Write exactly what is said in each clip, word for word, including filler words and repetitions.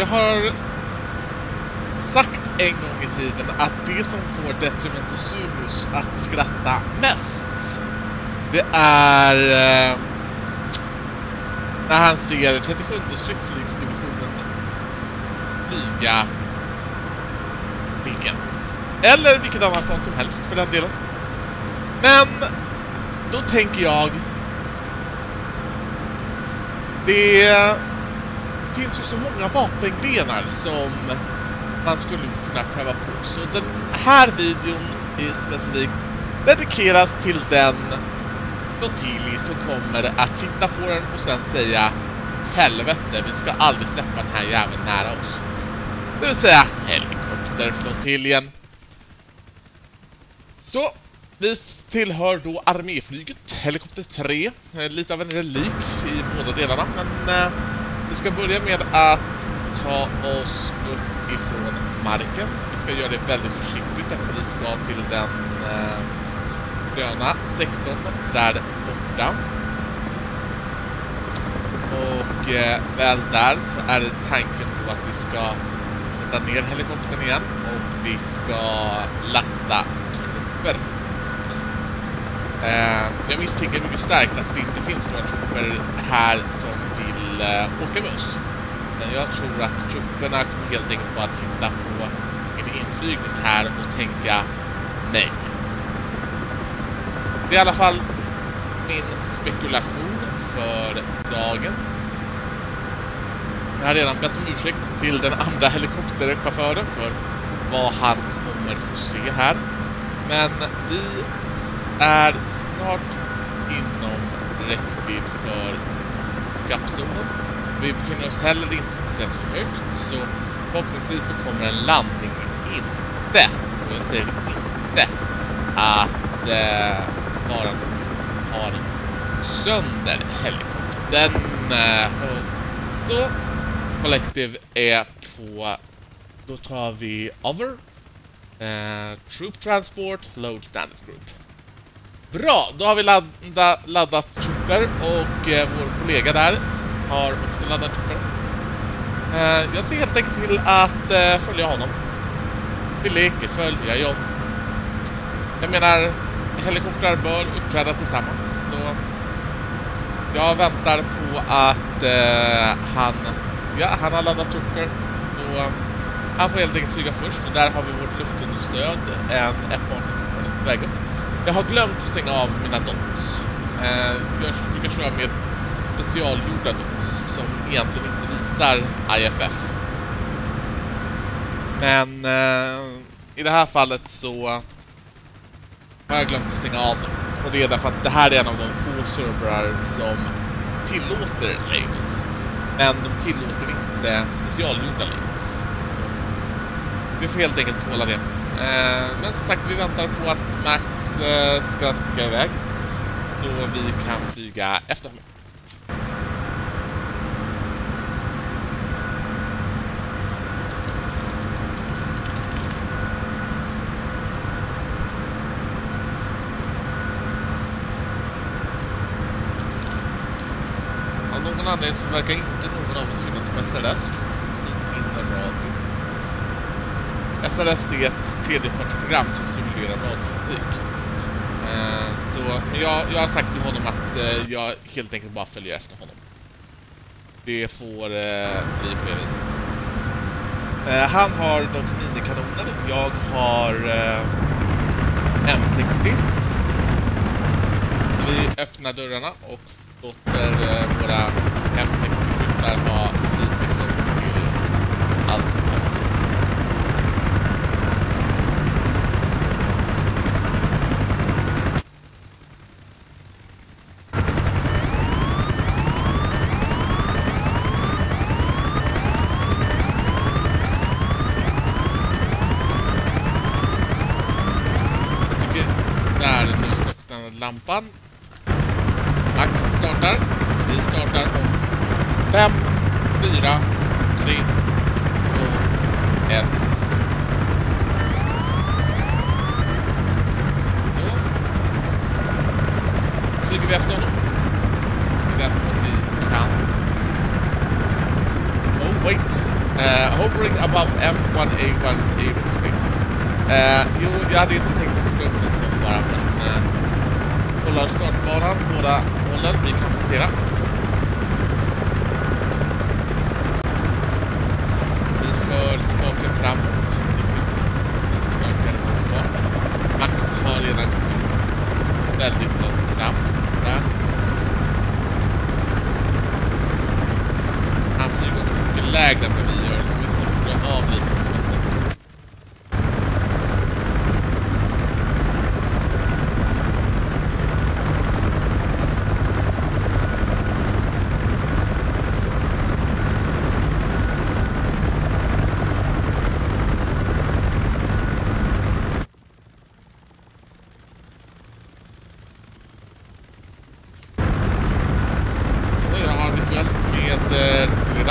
Jag har sagt en gång i tiden att det som får Detrimentosumus att skratta mest, det är eh, när han ser trettiosjunde stridsflygsdivisionen flyga Viggen. Eller vilket annat plan som helst för den delen. Men då tänker jag, det finns ju så många vapengrenar som man skulle kunna täva på. Så den här videon är specifikt dedikeras till den flottilj som kommer att titta på den och sen säga helvete, vi ska aldrig släppa den här jäveln nära oss. Det vill säga helikopterflottiljen. Så, vi tillhör då arméflyget, helikopter tre. Lite av en relik i båda delarna, men eh, vi ska börja med att ta oss upp ifrån marken. Vi ska göra det väldigt försiktigt eftersom vi ska till den eh, gröna sektorn där borta. Och eh, väl där så är det tanken på att vi ska sätta ner helikoptern igen och vi ska lasta trupper. Jag misstänker mycket starkt att det inte finns några trupper här som vill åka med oss. Men jag tror att trupperna kommer helt enkelt bara titta på en inflygning här och tänka nej. Det är i alla fall min spekulation för dagen. Jag har redan bett om ursäkt till den andra helikopterchauffören för vad han kommer få se här. Men vi är snart inom räckvidd för kapseln. Vi befinner oss heller inte speciellt högt, så förhoppningsvis så kommer en landning inte, och jag säger inte, att eh, bara har sönder helikoptern. Och så kollektiv är på, då tar vi over, eh, troop transport, load standard group. Bra, då har vi ladda, laddat trupper och eh, vår kollega där har också laddat trupper. Eh, jag ser helt enkelt till att eh, följa honom. Vi leker följa John. Jag menar, helikoptrar bör uppträda tillsammans. Så jag väntar på att eh, han, ja, han har laddat trupper. Och han får helt enkelt flyga först. Och där har vi vårt luftunderstöd, en F arton på väg upp. Jag har glömt att stänga av mina dots. Eh, jag brukar köra med specialgjorda dots som egentligen inte visar I F F. Men eh, i det här fallet så har jag glömt att stänga av dem. Och det är därför att det här är en av de få servrar som tillåter labels. Men de tillåter inte specialgjorda labels. Vi får helt enkelt hålla det. Eh, men som sagt, vi väntar på att Max ska sticka iväg då vi kan flyga efter honom. Av någon anledning så verkar inte någon av oss finnas på S L S. S L S är ett tredjepartsprogram som simulerar radiopolitik. Så, men jag, jag har sagt till honom att eh, jag helt enkelt bara följer efter honom. Det får eh, bli på det viset. Eh, han har dock minikanoner. Jag har eh, M sextio. Så vi öppnar dörrarna och låter eh, våra M sextio-skjutar ha fri tillgång till allt som behövs. Lampan. Max startar. Vi startar om fem, fyra, tre, två, ett. Då flyger vi efter honom. Därför vi kan. Oh wait. Uh, hovering above M one A one A's evil springs. Uh, jo, jag hade inte tänkt att få upp den sen bara, men uh, kollar startbanan, båda hållen, vi kan passera. Vi för spaken framåt, vilket nästan verkar vara svart. Max har redan kommit väldigt långt fram där. Lägda med vi gör så vi ska dra av lite på slutet. Så jag har visuellt med ruttledaren. Eh,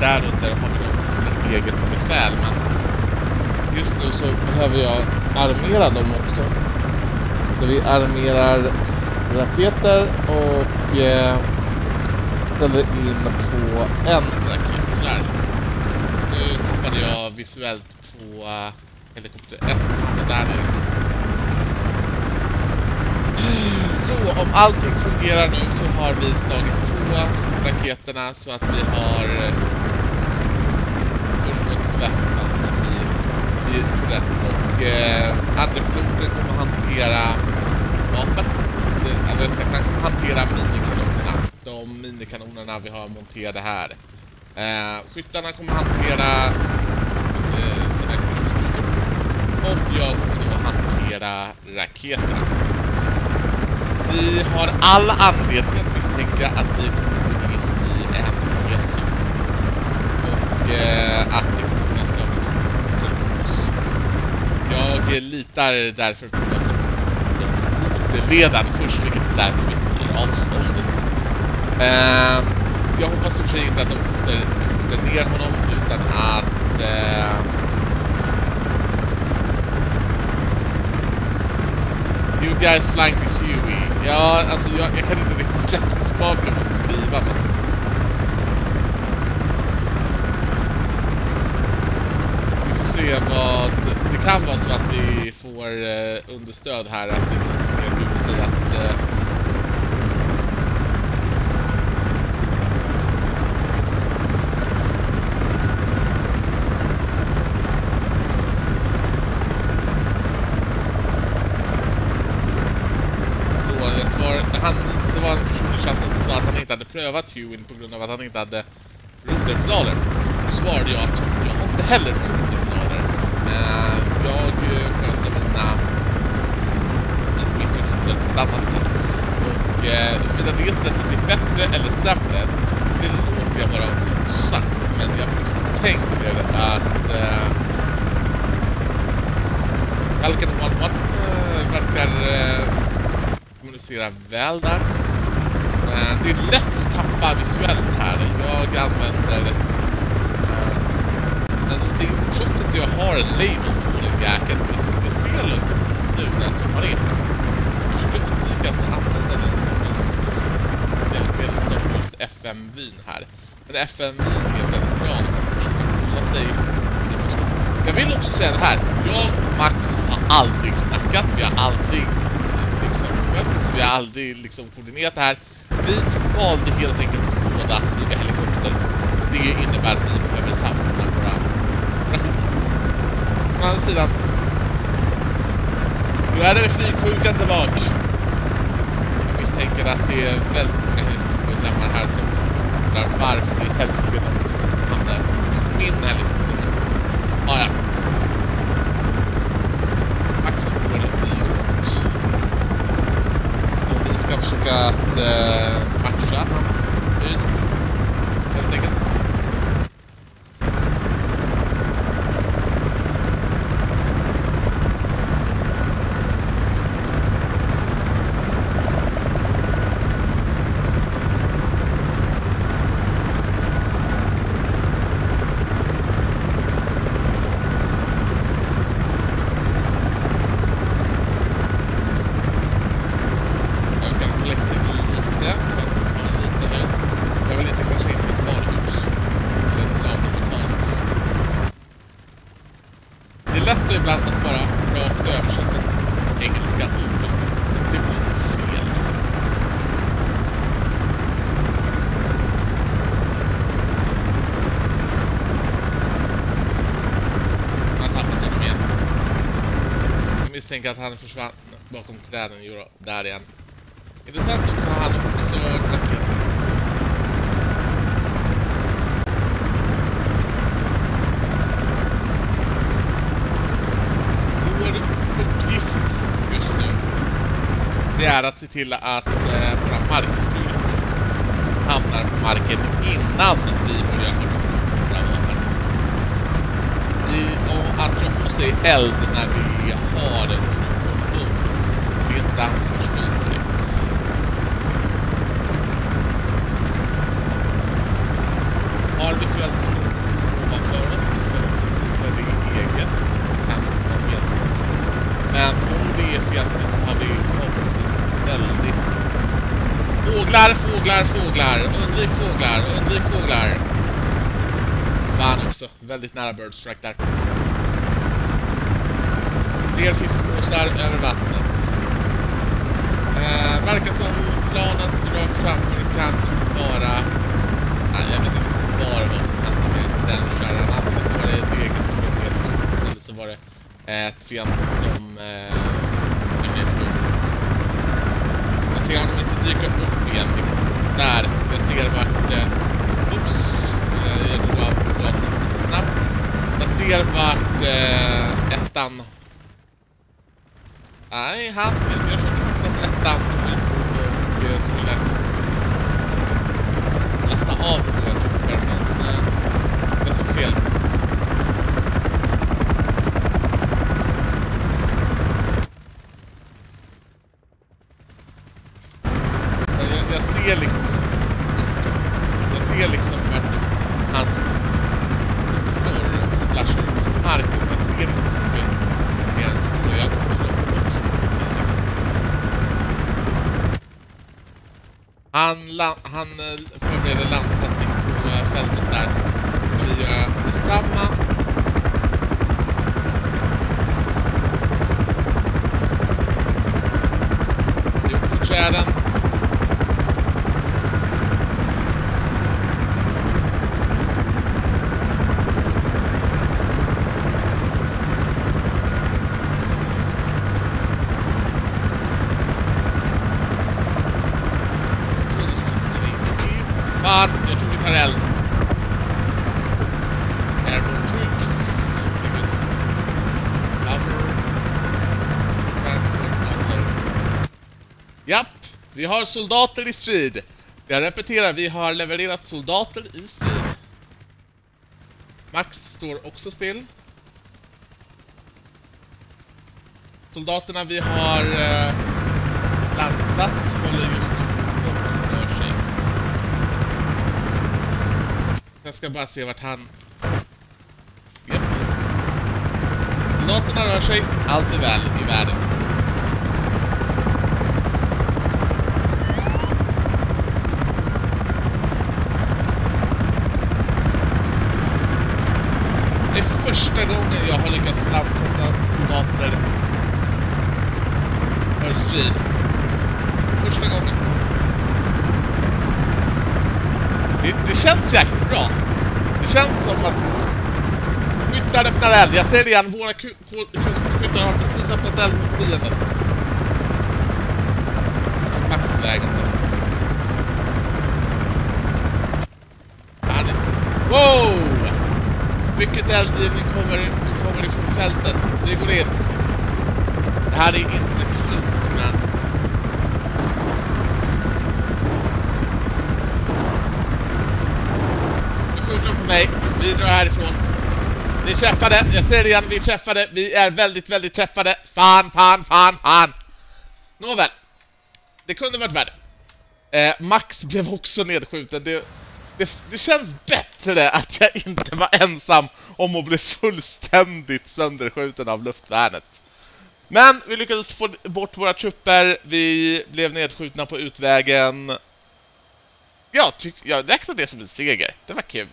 Där under har vi något eget befäl, men just nu så behöver jag armera dem också. Där vi armerar raketer och eh, ställer in på en raket sådär. Nu tappade jag visuellt på eh, helikopter ett, men där är det. Så om allting fungerar nu så har vi slagit på raketerna så att vi har undgått beväpningsalternativ i sådär. Och eh, andra piloten kommer hantera vapen. Eller han kommer hantera minikanonerna. De minikanonerna vi har monterade här. Eh, skyttarna kommer hantera eh, sådana kulskutor. Och jag kommer då hantera raketerna. Vi har all anledning att misstänka att vi kommer in i en fredszon. Och eh, att det kommer finnas över som kommer på oss. Jag litar därför på att de kommer redan först, vilket är därför vi blir avståndet. Eh, jag hoppas för sig inte att de skjuter ner honom, utan att... Eh, you guys flying to Huey. Ja, alltså jag, jag kan inte riktigt släppa spaken och skriva, men... Vi får se vad... Det kan vara så att vi får eh, understöd här, att det är någon som kan ut sig att... Eh, prövat Huey på grund av att han inte hade roderpedaler. Då svarade jag att jag har inte heller roderpedaler. Eh, jag sköter mina mitt roder på ett annat sätt. Och eh, huruvida det sättet är bättre eller sämre, det låter jag vara osagt. Men jag misstänker att Falcon eh, elva eh, verkar eh, kommunicera väl där. Eh, det är lätt tappa visuellt här. Jag använder eh, alltså det, trots att jag har en label på den jäkeln, det ser liksom nu den som har in. Jag försöker undvika att använda den som vis hjälpmedel som just F M-vyn här. Men F M-vyn är väldigt bra när man ska försöka hålla sig. Jag vill också säga det här, jag och Max har aldrig snackat, vi har aldrig liksom mötts, vi har aldrig liksom koordinerat det här. Vi valde helt enkelt båda att flyga helikopter. Det innebär att vi behöver samordna våra operationer. Å andra sidan, nu är det flygsjukan tillbaka. Jag misstänker att det är väldigt många helikoptermedlemmar här som undrar varför i helsike de hamnar på min helikopter. Ah, ja. Jag ska försöka att eh, matcha hans bil, helt enkelt. tänker att han försvann bakom träden. Jo, där igen. Intressant också att han observerat raketerna. Vår uppgift just nu, det är att se till att eh, våra markstyrkor hamnar på marken innan vi börjar höra upp våra vapen. Och att dra på sig eld när vi har en trupp. Det är inte ansvarsfullt direkt. Har vi svällt på någonting som ovanför oss, förhoppningsvis är det eget. Det kan inte vara fientligt. Men om det är fientligt så har vi förhoppningsvis väldigt... Fåglar, fåglar, fåglar! Undvik fåglar, undvik fåglar! Fan också, väldigt nära birdstrike där. Fler fiskmåsar över vattnet. Eh, verkar som planet rakt framför kan vara... Nej, jag vet inte var vad som hände med den kärran. Antingen så var det ett eget som inte helt bra, eller så var det ett fientligt som... Eh, är nedflyttet. Jag ser honom inte dyka upp igen, vilket där. Jag ser vart... Eh, ups! Jag drog av gasen lite snabbt. Jag ser vart eh, ettan... Nej, han, jag trodde faktiskt att ettan höll på och skulle lasta av sina trupper, men jag såg fel. Jag, jag ser liksom, jag ser liksom vart hans motor splashar ut från marken, men jag ser inte så mycket mer än så. Jag Han, land, han förbereder landsättning på fältet där. Vi gör detsamma. Vi åker för träden. Vi har soldater i strid. Jag repeterar, vi har levererat soldater i strid. Max står också still. Soldaterna vi har eh, dansat håller just nu på och rör sig. Jag ska bara se vart han... Japp. Soldaterna rör sig, allt är väl i världen. Första gången jag har lyckats landsätta soldater för strid. Första gången. Det, det känns jäkligt bra. Det känns som att skyttar öppnar eld. Jag säger det igen, våra kunstskyttar har precis öppnat eld mot fienden. Maxvägen då. Wow! Mycket eldgivning kommer, kommer ifrån fältet. Vi går in. Det här är inte klokt, men... Nu skjuter de på mig. Vi drar härifrån. Vi träffade. Jag säger det igen, vi träffade. Vi är väldigt, väldigt träffade. Fan, fan, fan, fan. Nåväl. Det kunde varit värre. Eh, Max blev också nedskjuten. Det... Det, det känns bättre att jag inte var ensam om att bli fullständigt sönderskjuten av luftvärnet. Men vi lyckades få bort våra trupper. Vi blev nedskjutna på utvägen. Jag, tyck, jag räknade det som en seger. Det var kul.